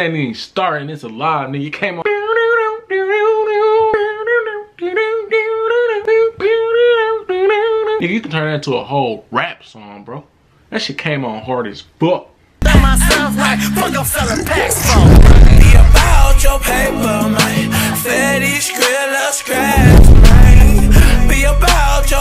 shit ain't even starting. It's alive, nigga. You came on. Nigga, you can turn that into a whole rap song, bro. That shit came on hard as fuck. Be about your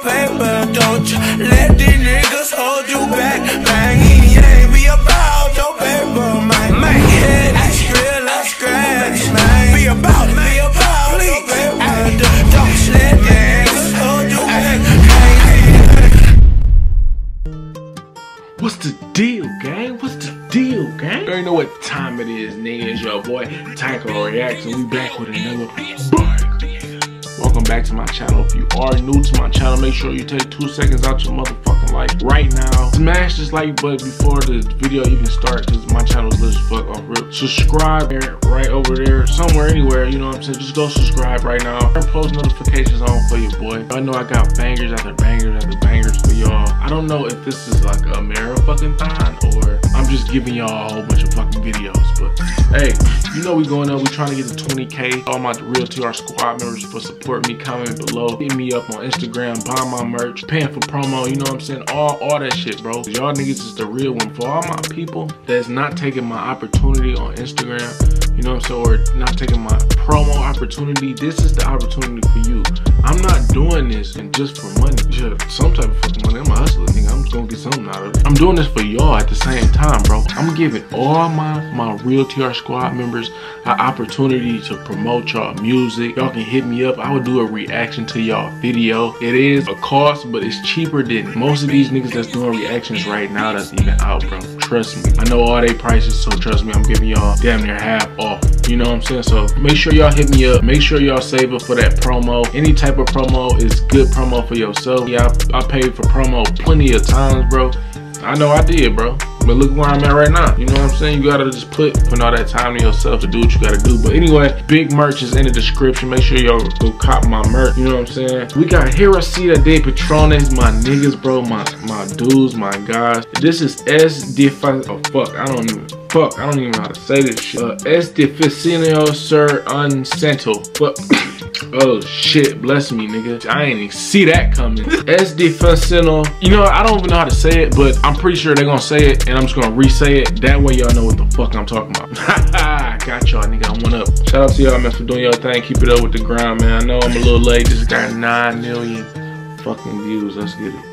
paper, don't you let these niggas hold you back, man. Yeah, be about your paper, man. Man, yeah, that's real, that's scratch, man. Be about your paper, don't let niggas hold you back, man. What's the deal, gang? What's the deal, gang? You already know what time it is, nigga. It's your boy, Tyco Reacts, and we back with another book. Welcome back to my channel. If you are new to my channel, make sure you take 2 seconds out your motherfucking life right now. Smash this like button before the video even starts, because my channel is lit as fuck off rip. Subscribe right over there, somewhere, anywhere, you know what I'm saying? Just go subscribe right now. Turn post notifications on for your boy. I know I got bangers after bangers after bangers for y'all. I don't know if this is like a mirror fucking thon or I'm just giving y'all a whole bunch of fucking videos, but hey, you know we going up. We trying to get to 20K. All my real TR squad members for support. Me, comment below, hit me up on Instagram, buy my merch, paying for promo, you know what I'm saying, all that shit, bro. Y'all niggas is the real one. For all my people that's not taking my opportunity on Instagram, you know what I'm saying, or not taking my promo opportunity, this is the opportunity for you. I'm not doing this and just for money, just some type of fucking money. I'm a hustler, nigga. I'm just gonna get something out of it. I'm doing this for y'all at the same time, bro. I'm giving all my real TR squad members an opportunity to promote y'all music. Y'all can hit me up. I would do a reaction to y'all video. It is a cost, but it's cheaper than most of these niggas that's doing reactions right now that's even out, bro. Trust me, I know all they prices, so trust me, I'm giving y'all damn near half off, you know what I'm saying? So make sure y'all hit me up, make sure y'all save up for that promo. Any type of promo is good promo for yourself. Yeah, I paid for promo plenty of times, bro. I know I did, bro. But look where I'm at right now. You know what I'm saying? You gotta just put all that time to yourself to do what you gotta do. But anyway, big merch is in the description. Make sure y'all go cop my merch. You know what I'm saying? We got Herencia de Patrones, my niggas, bro, my dudes, my guys. This is Es Difícil. Oh fuck, I don't even know how to say this shit. Es Difícil Ser Un Santo. Fuck. Oh shit, bless me, nigga. I ain't even see that coming. Es Difícil. You know, I don't even know how to say it, but I'm pretty sure they're gonna say it, and I'm just gonna re-say it. That way y'all know what the fuck I'm talking about. Ha got y'all, nigga. I'm one up. Shout out to y'all, man, for doing y'all thing. Keep it up with the grind, man. I know I'm a little late. This got 9 million fucking views. Let's get it.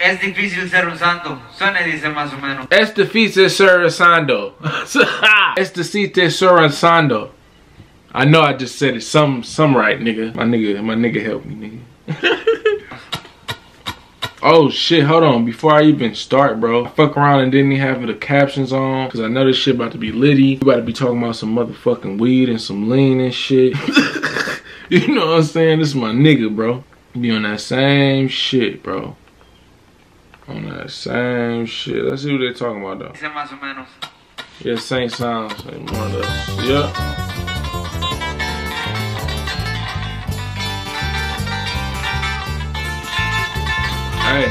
Es difícil ser un santo. Suena y dice más o menos. Es difícil ser un santo. Es difícil ser un santo. I know I just said it some right, nigga. My nigga help me, nigga. Oh shit, hold on. Before I even start, bro, I fuck around and didn't even have the captions on, cause I know this shit about to be litty. We about to be talking about some motherfucking weed and some lean and shit. You know what I'm saying? This is my nigga, bro. Be on that same shit, bro. On that same shit. Let's see what they're talking about though. Yeah, same sounds, like more or less. Yep. Hey.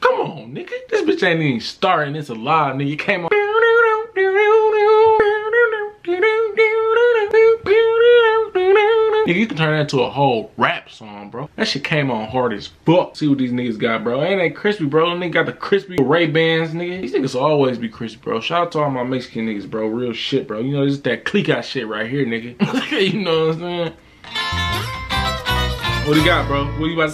Come on, nigga. This bitch ain't even starting. It's alive, nigga. You came on. Nigga, you can turn that into a whole rap song, bro. That shit came on hard as fuck. See what these niggas got, bro. Ain't that crispy, bro? Nigga got the crispy Ray-Bans, nigga. These niggas will always be crispy, bro. Shout out to all my Mexican niggas, bro. Real shit, bro. You know, this is that clique-out shit right here, nigga. You know what I'm saying? What do you got, bro? What do you about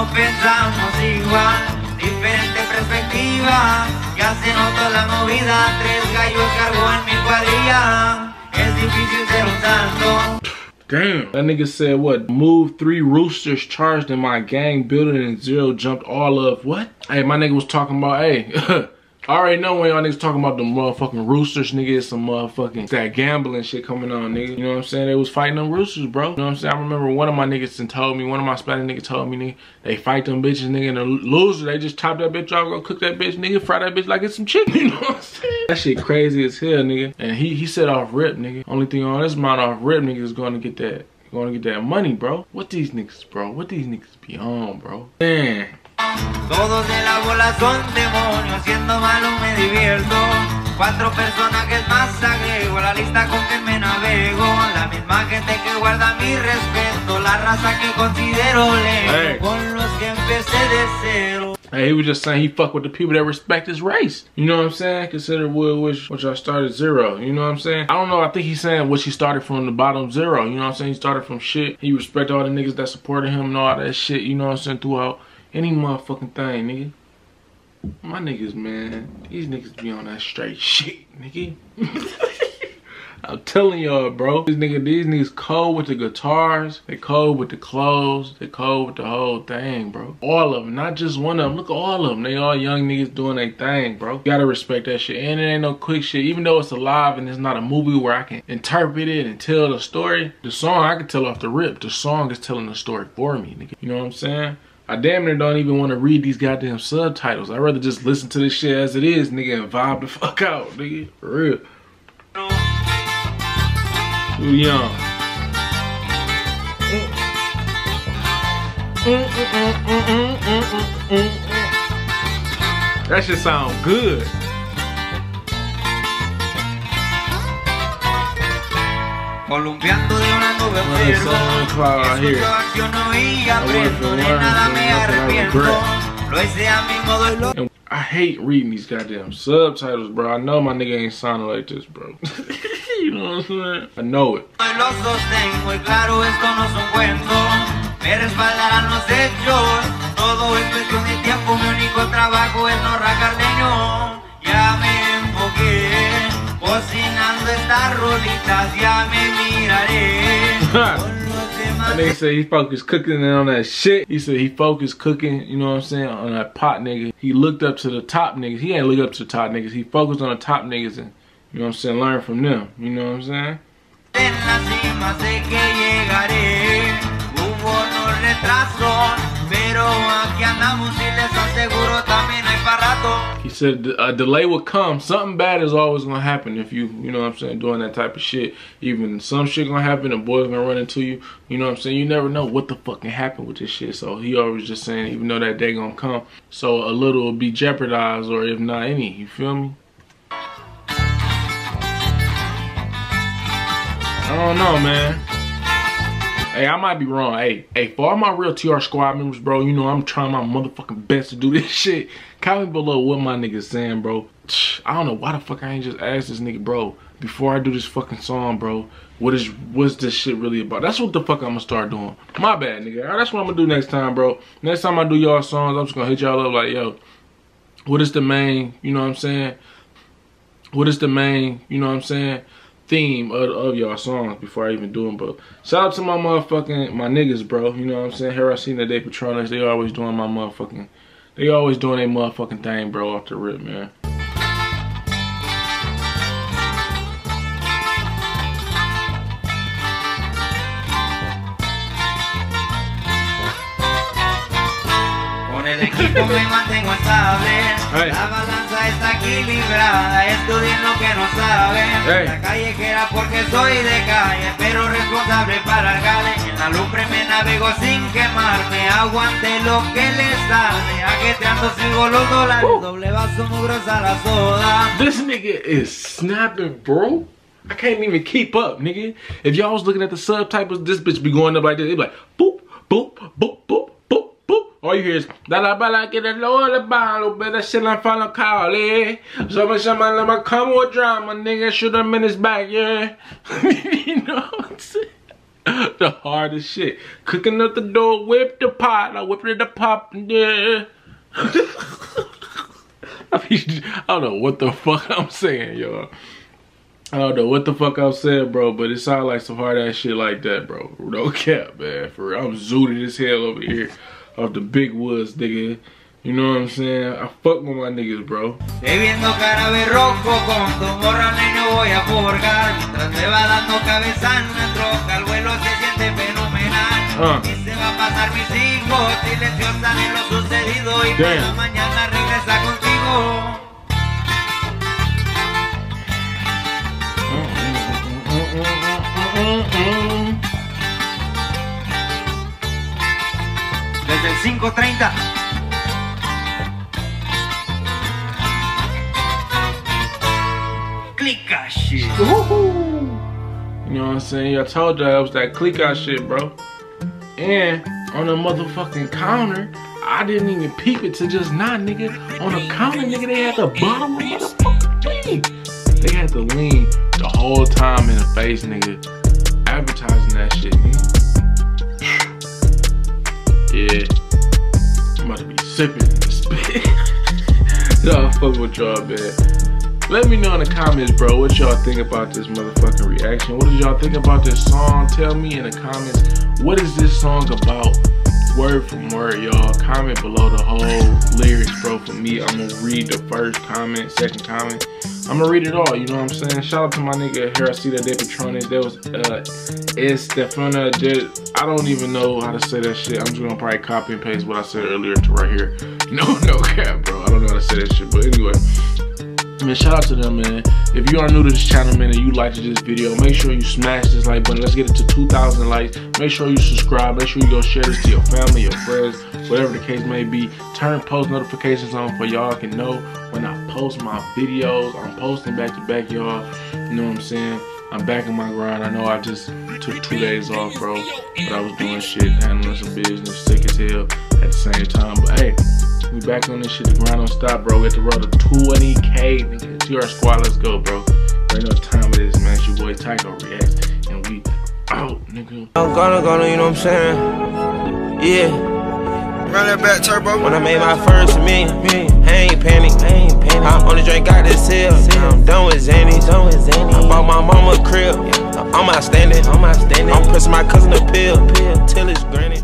to say? Siempre diferente perspectiva, ya se notó la movida, 3 gallos cargó en mi cuadrilla, es difícil ser un santo. Damn, that nigga said what? Move 3 roosters charged in my gang building and 0 jumped all of what? Hey, my nigga was talking about, hey, I already know when y'all niggas talking about them motherfucking roosters, nigga. It's some motherfucking that gambling shit coming on, nigga. You know what I'm saying? They was fighting them roosters, bro. You know what I'm saying? I remember one of my niggas and told me, one of my Spanish niggas told me, nigga, they fight them bitches, nigga, and the loser, they just chop that bitch off, go cook that bitch, nigga, fry that bitch like it's some chicken. You know what I'm saying? That shit crazy as hell, nigga. And he said off rip, nigga. Only thing on his mind off rip, nigga, is gonna get that money, bro. What these niggas be on, bro? Man. Todos de la bola son demonios, siendo malo me divierto. Cuatro personajes más agrego a la lista con que me navego. La misma gente que guarda mi respeto, la raza que considero lejos, con los que empecé de cero. Hey, he was just saying he fuck with the people that respect his race. You know what I'm saying? Consider which I started zero. You know what I'm saying? I don't know. I think he's saying which he started from the bottom zero. You know what I'm saying? He started from shit. He respected all the niggas that supported him and all that shit. You know what I'm saying? Throughout any motherfucking thing, nigga. My niggas, man. These niggas be on that straight shit, nigga. I'm telling y'all, bro. These niggas cold with the guitars. They cold with the clothes. They cold with the whole thing, bro. All of them, not just one of them. Look at all of them. They all young niggas doing their thing, bro. You gotta respect that shit. And it ain't no quick shit. Even though it's alive and it's not a movie where I can interpret it and tell the story, the song I can tell off the rip. The song is telling the story for me, nigga. You know what I'm saying? I damn near don't even want to read these goddamn subtitles. I'd rather just listen to this shit as it is, nigga, and vibe the fuck out, nigga. For real. Too young. That shit sound good. Columpiando de una nube enfermo. I hate reading these goddamn subtitles, bro. I know my nigga ain't sounding like this, bro. You know what I'm saying? I know it. That nigga said he focused cooking and on that shit. He said he focused cooking, you know what I'm saying, on that pot nigga. He looked up to the top niggas. He ain't look up to the top niggas. He focused on the top niggas and, you know what I'm saying, learn from them. You know what I'm saying? He said a delay will come. Something bad is always gonna happen if you know what I'm saying, doing that type of shit. Even some shit gonna happen, the boy's gonna run into you. You know what I'm saying? You never know what the fuck can happen with this shit. So he always just saying, even though that day gonna come, so a little will be jeopardized, or if not any, you feel me? I don't know, man. Hey, I might be wrong. Hey, for all my real TR squad members, bro, you know I'm trying my motherfucking best to do this shit. Comment below what my nigga's saying, bro. I don't know why the fuck I ain't just asked this nigga, bro, before I do this fucking song, bro, what's this shit really about? That's what the fuck I'm gonna start doing. My bad, nigga. That's what I'm gonna do next time, bro. Next time I do y'all songs, I'm just gonna hit y'all up like, yo, what is the main, you know what I'm saying? What is the main, you know what I'm saying, theme of y'all songs before I even do them. But shout out to my motherfucking, my niggas, bro. You know what I'm saying? Herencia de Patrones, they always doing their motherfucking thing, bro, off the rip, man. This nigga is snapping, bro. I can't even keep up, nigga. If y'all was looking at the subtitles, this bitch be going up like this. It be like boop, boop, boop, boop. All you hear is da-da-ba-la, get a load better shit I'm following Carly. So much of my love, come with drama, nigga, shoot him in his back, yeah. You know what I'm saying? The hardest shit. Cooking up the door, whip the pot, I whip it the pop, yeah. I don't know what the fuck I'm saying, y'all. I don't know what the fuck I said, bro, but it sounded like some hard ass shit like that, bro. No cap, man. For real. I'm zooted as hell over here. Of the Big Woods, nigga. You know what I'm saying? I fuck with my niggas, bro. Bebiendo caraberroco con tu morra, nene, voy a forgar. Mientras me va dando cabezana, una troca, el vuelo se siente fenomenal. Y se va a pasar mis hijos, silenciosa de lo sucedido. Y cada mañana regresa contigo. Desde el 5:30. Clica shit. Woohoo! You know what I'm saying? I told y'all it was that clica shit, bro. And on the motherfucking counter, I didn't even peep it to just not, nigga. On the counter, nigga, they had the bottom of motherfucking thing. They had the lean the whole time in the face, nigga. Advertising that shit, nigga. Yeah, I'm about to be sipping in this bit. Y'all fuck with y'all, man. Let me know in the comments, bro, what y'all think about this motherfucking reaction. What did y'all think about this song? Tell me in the comments, what is this song about? Word for word, y'all. Comment below the whole lyrics, bro, for me. I'm gonna read the first comment, second comment. I'm gonna read it all, you know what I'm saying? Shout out to my nigga Herencia de Patrones. There was Es Difícil Ser Un Santo. I don't even know how to say that shit. I'm just gonna probably copy and paste what I said earlier to right here. No cap, bro. I don't know how to say that shit, but anyway. Man, shout out to them, man. If you are new to this channel, man, and you liked this video, make sure you smash this like button. Let's get it to 2,000 likes. Make sure you subscribe. Make sure you go share this to your family, your friends, whatever the case may be. Turn post notifications on for y'all can know when I post my videos. I'm posting back to back, y'all. You know what I'm saying? I'm back in my grind. I know I just took 2 days off, bro, but I was doing shit, handling some business, sick as hell at the same time. But hey, we back on this shit. The grind don't stop, bro. We at the road to 20K, nigga. TR Squad, let's go, bro. Right now, time it is, man. It's your boy Tyco Reacts, and we out, nigga. I'm gonna, you know what I'm saying? Yeah. Run that back, turbo. When I made my first million, I ain't panic. I only drink out this hill. I'm done with Zannies. I bought my mama a crib. I'm outstanding. I'm pressing my cousin a pill till it's granted.